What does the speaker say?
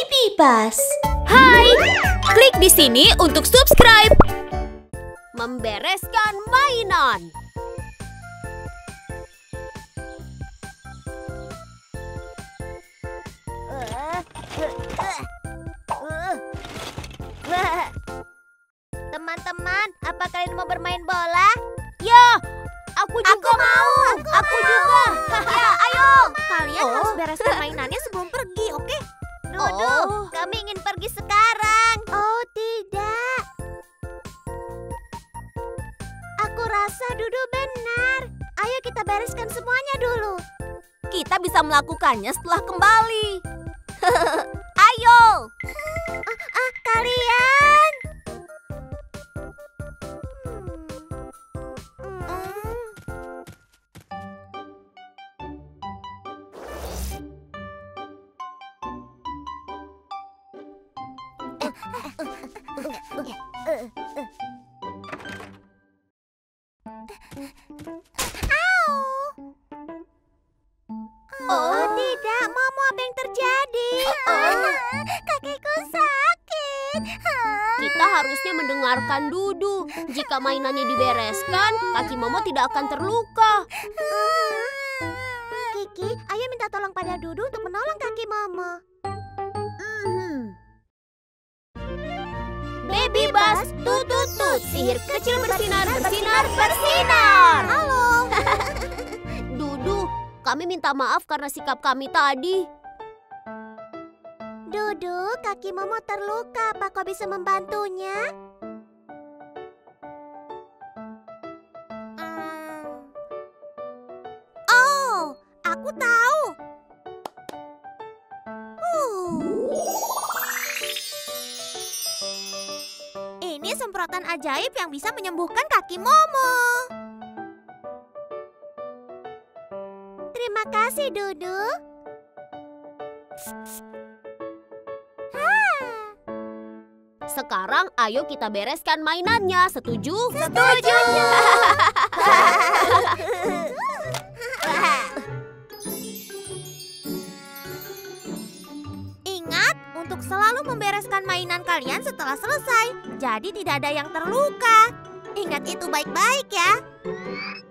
Baby Bus. Hai, klik di sini untuk subscribe. Membereskan mainan. Teman-teman, apa kalian mau bermain bola? Yo, aku juga mau. Ya, ayo. Kalian harus bereskan mainannya sebelum pergi, oke? Duduk, kami ingin pergi sekarang. Oh, tidak. Aku rasa Dudu benar. Ayo kita bereskan semuanya dulu. Kita bisa melakukannya setelah kembali. Ayo. Kalian. Oh tidak, Momo, apa yang terjadi? Kakiku sakit. Kita harusnya mendengarkan Dudu. Jika mainannya dibereskan, kaki Momo tidak akan terluka. Kiki, ayo minta tolong pada Dudu untuk menolong kaki Momo. Baby Bus, tutut-tut, sihir kecil bersinar. Halo. Dudu, kami minta maaf karena sikap kami tadi. Dudu, kaki Momo terluka. Apa kau bisa membantunya? Oh, aku tahu. Semprotan ajaib yang bisa menyembuhkan kaki Momo. Terima kasih, Dudu. Sekarang ayo kita bereskan mainannya, setuju? Setuju! Selalu membereskan mainan kalian setelah selesai. Jadi tidak ada yang terluka. Ingat itu baik-baik ya.